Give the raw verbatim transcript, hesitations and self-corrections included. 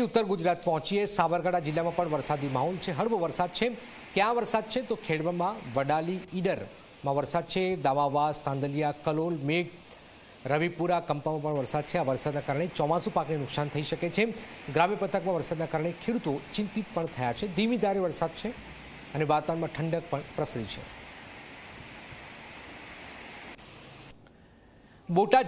उत्तर गुजरात पहुंचीए। साबरकांठा जिला में वरसादी माहौल है, हळवो वरसाद है। क्या वरसाद है तो खेडब्रह्मा, वडाली, ईडर में वरसाद है। दावावास, तांदलिया, कलोल, मेघ, रविपुरा, कंपा में वरसाद है। आ वरसादना कारणे चौमासु पाकने नुकसान थई शके छे। ग्राम्य पथक में वरसादना कारणे खेडूतो चिंतित पण थया छे। धीमी धारे वरसाद छे अने वातावरणमां ठंडक पण प्रसरी छे। बोटाद